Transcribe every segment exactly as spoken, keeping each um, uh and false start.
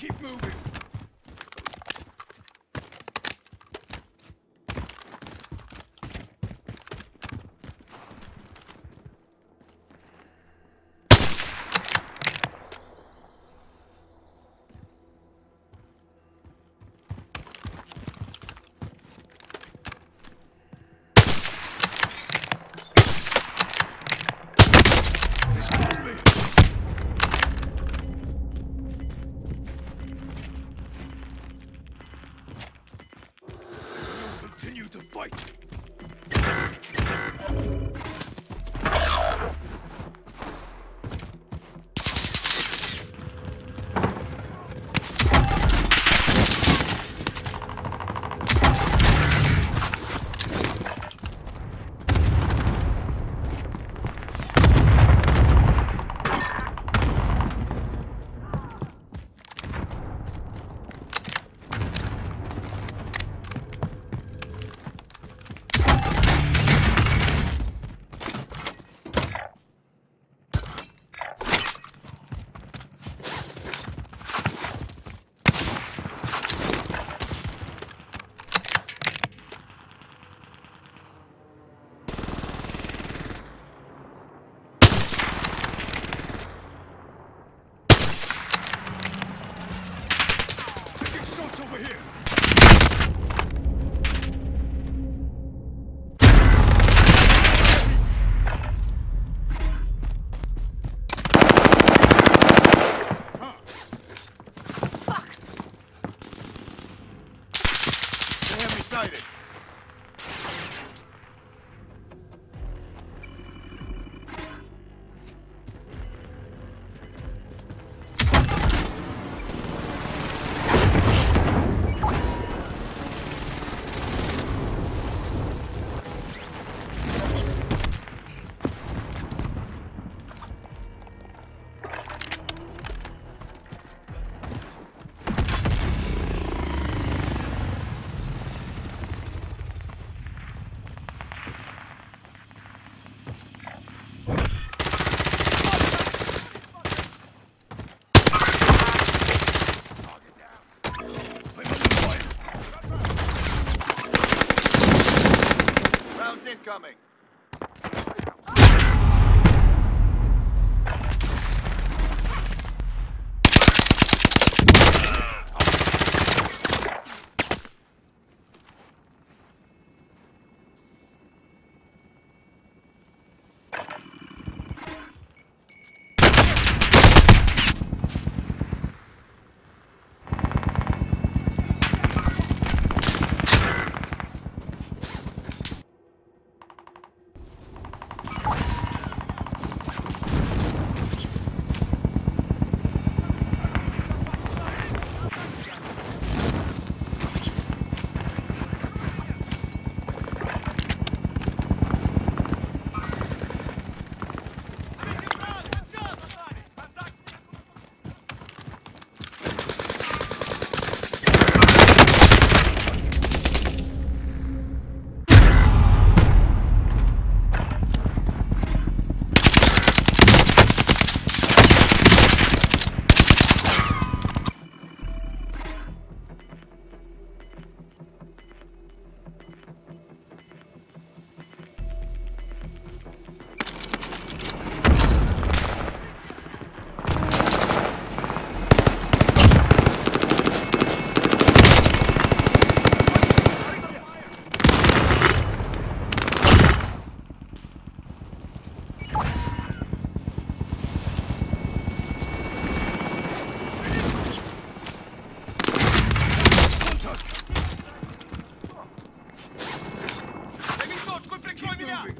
Keep moving. Continue to fight! Over here. Huh. Fuck. They have me sighted. Coming. moving.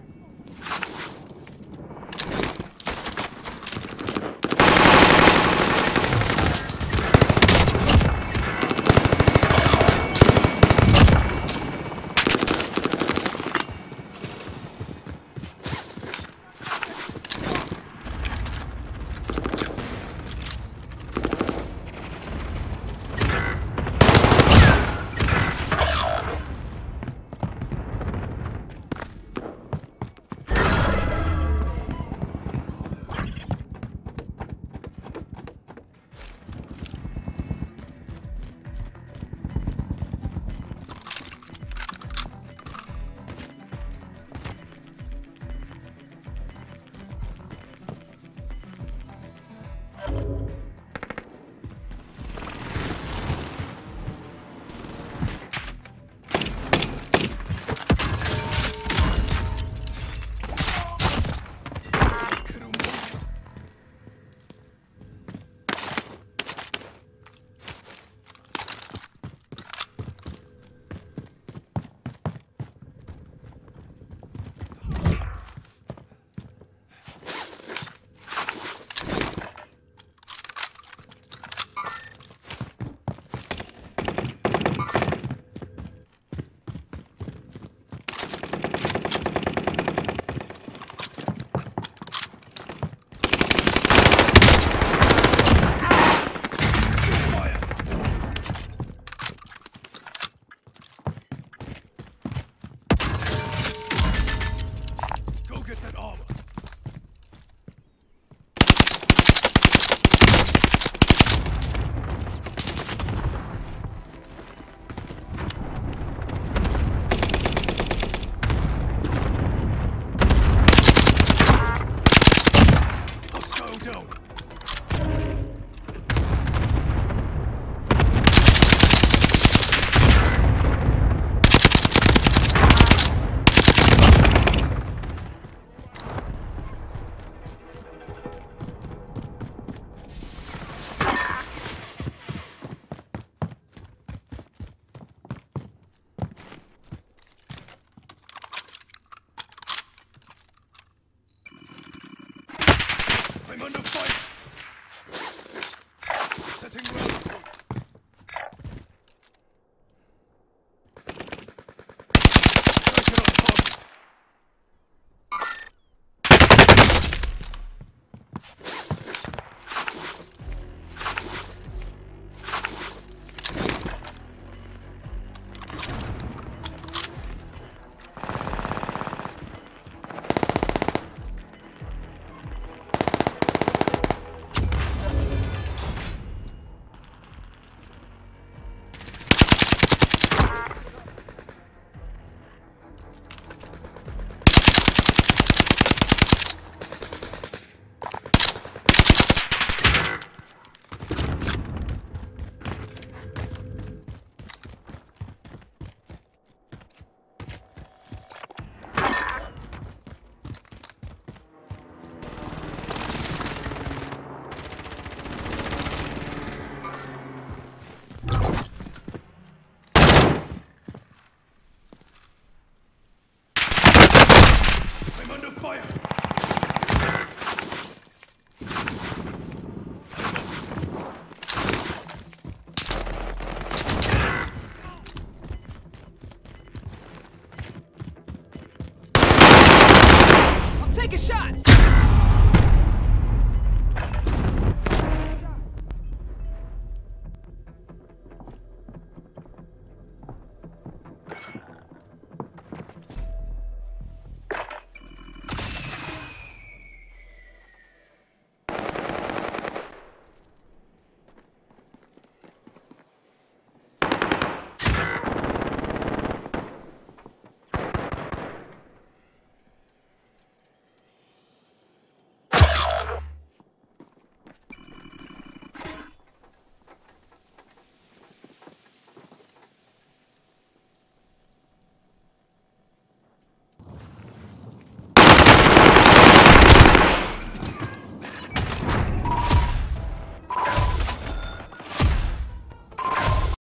Take a shot!